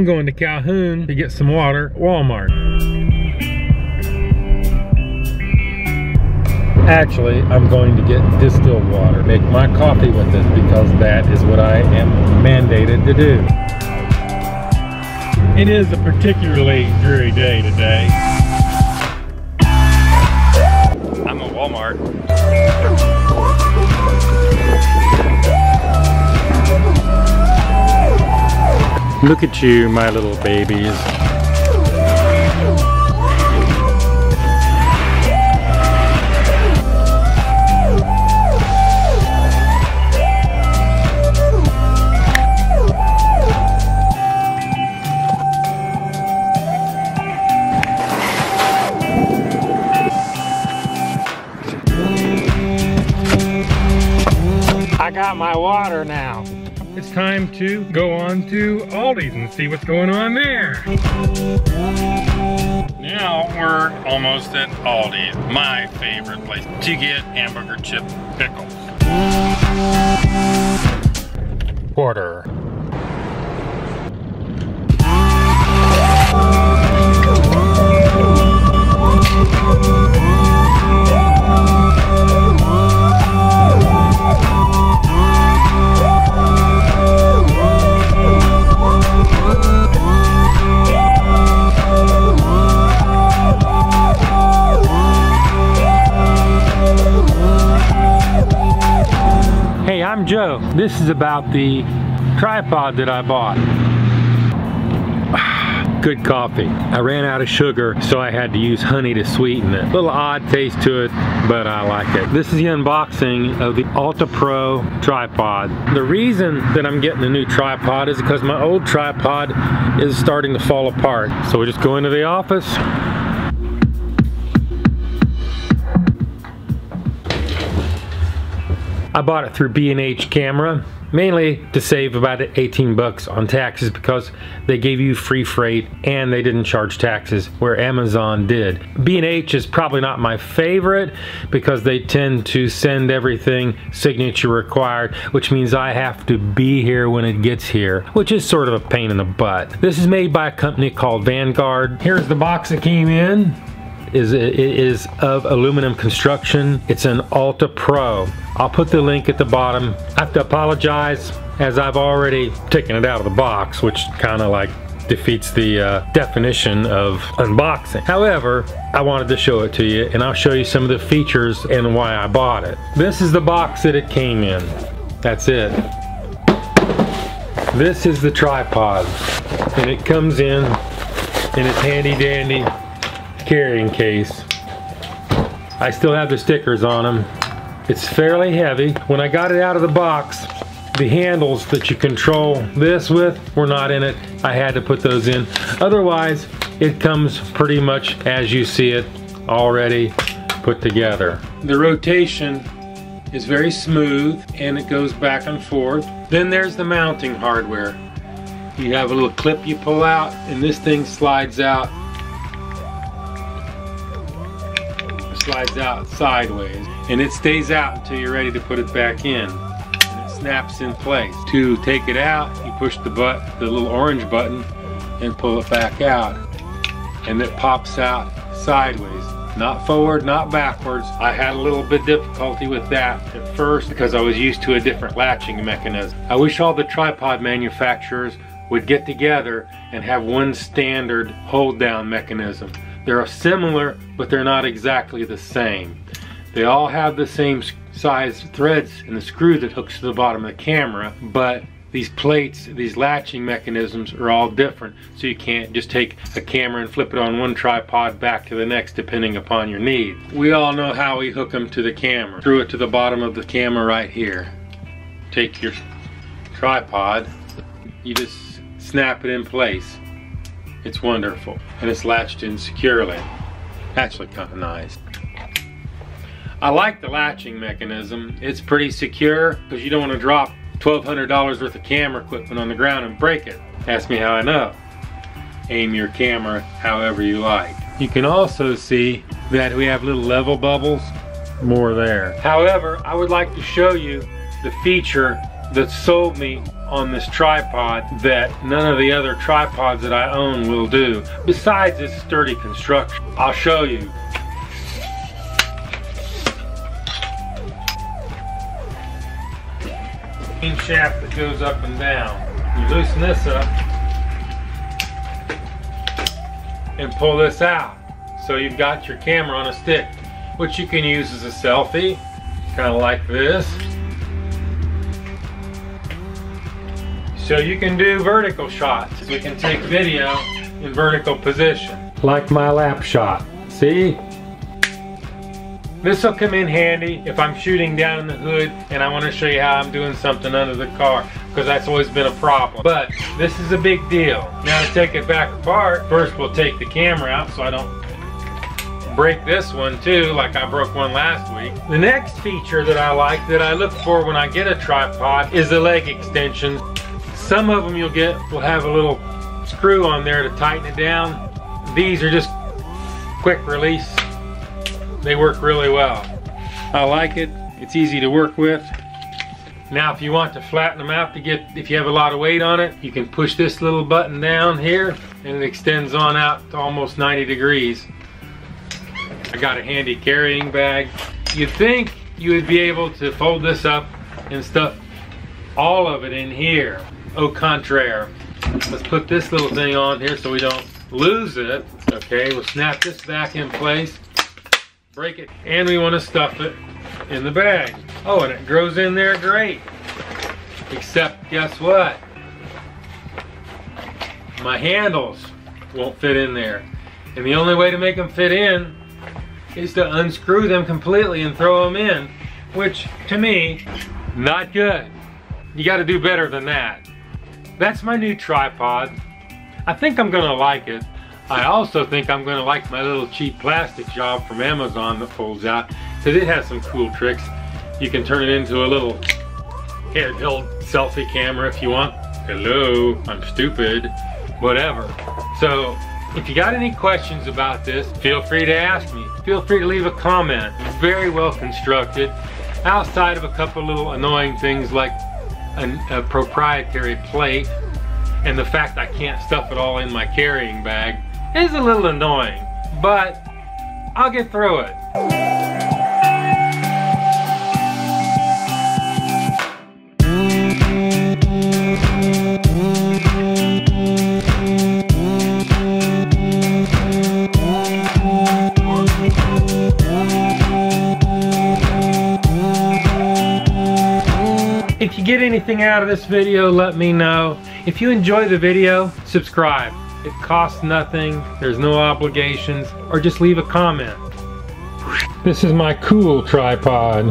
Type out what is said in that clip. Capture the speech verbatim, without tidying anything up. I'm going to Calhoun to get some water at Walmart. Actually, I'm going to get distilled water, make my coffee with it, because that is what I am mandated to do. It is a particularly dreary day today. I'm at Walmart. Look at you, my little babies. I got my water now. It's time to go on to Aldi's and see what's going on there. Now we're almost at Aldi's, my favorite place to get hamburger chip pickles. Quarter. Hey, I'm Joe. This is about the tripod that I bought. Good coffee. I ran out of sugar, so I had to use honey to sweeten it. A little odd taste to it, but I like it. This is the unboxing of the Alta Pro tripod. The reason that I'm getting a new tripod is because my old tripod is starting to fall apart. So we're just going to the office. I bought it through B and H Camera, mainly to save about eighteen bucks on taxes, because they gave you free freight and they didn't charge taxes where Amazon did. B and H is probably not my favorite because they tend to send everything signature required, which means I have to be here when it gets here, which is sort of a pain in the butt. This is made by a company called Vanguard. Here's the box that came in. Is it is of aluminum construction. It's an Alta Pro. I'll put the link at the bottom. I have to apologize, as I've already taken it out of the box, which kind of like defeats the uh, definition of unboxing. However, I wanted to show it to you, and I'll show you some of the features and why I bought it. This is the box that it came in. That's it. This is the tripod, and it comes in in its handy dandy carrying case. I still have the stickers on them. It's fairly heavy. When I got it out of the box, the handles that you control this with were not in it. I had to put those in. Otherwise, it comes pretty much as you see it already put together. The rotation is very smooth and it goes back and forth. Then there's the mounting hardware. You have a little clip you pull out and this thing slides out slides out sideways, and it stays out until you're ready to put it back in, and it snaps in place. To take it out, you push the but the little orange button and pull it back out, and it pops out sideways, not forward, not backwards. I had a little bit difficulty with that at first because I was used to a different latching mechanism. I wish all the tripod manufacturers would get together and have one standard hold down mechanism. They're similar, but they're not exactly the same. They all have the same size threads and the screw that hooks to the bottom of the camera, but these plates, these latching mechanisms are all different, so you can't just take a camera and flip it on one tripod back to the next depending upon your need. We all know how we hook them to the camera. Screw it to the bottom of the camera right here. Take your tripod, you just snap it in place. It's wonderful, and it's latched in securely. Actually kind of nice. I like the latching mechanism. It's pretty secure because you don't want to drop twelve hundred dollars worth of camera equipment on the ground and break it. Ask me how I know. Aim your camera however you like. You can also see that we have little level bubbles. More there. However, I would like to show you the feature that sold me on this tripod that none of the other tripods that I own will do, besides its sturdy construction. I'll show you. Main shaft that goes up and down. You loosen this up and pull this out. So you've got your camera on a stick, which you can use as a selfie, kind of like this. So you can do vertical shots. We can take video in vertical position, like my lap shot. See? This will come in handy if I'm shooting down in the hood and I want to show you how I'm doing something under the car, because that's always been a problem. But this is a big deal. Now to take it back apart, first we'll take the camera out so I don't break this one too like I broke one last week. The next feature that I like, that I look for when I get a tripod, is the leg extensions. Some of them you'll get will have a little screw on there to tighten it down. These are just quick release. They work really well. I like it. It's easy to work with. Now if you want to flatten them out to get, if you have a lot of weight on it, you can push this little button down here and it extends on out to almost ninety degrees. I got a handy carrying bag. You'd think you would be able to fold this up and stuff all of it in here. Au contraire. Let's put this little thing on here so we don't lose it. Okay, we'll snap this back in place. Break it, and we want to stuff it in the bag. Oh, and it grows in there great. Except, guess what? My handles won't fit in there. And the only way to make them fit in is to unscrew them completely and throw them in, which, to me, not good. You got to do better than that. That's my new tripod. I think I'm going to like it. I also think I'm gonna like my little cheap plastic job from Amazon that folds out, because it has some cool tricks. You can turn it into a little handheld selfie camera if you want. Hello, I'm stupid, whatever. So if you got any questions about this, feel free to ask me. Feel free to leave a comment. It's very well constructed, outside of a couple little annoying things like a, a proprietary plate and the fact I can't stuff it all in my carrying bag. It's a little annoying, but I'll get through it. If you get anything out of this video, let me know. If you enjoy the video, subscribe. It costs nothing, there's no obligations, or just leave a comment. This is my cool tripod.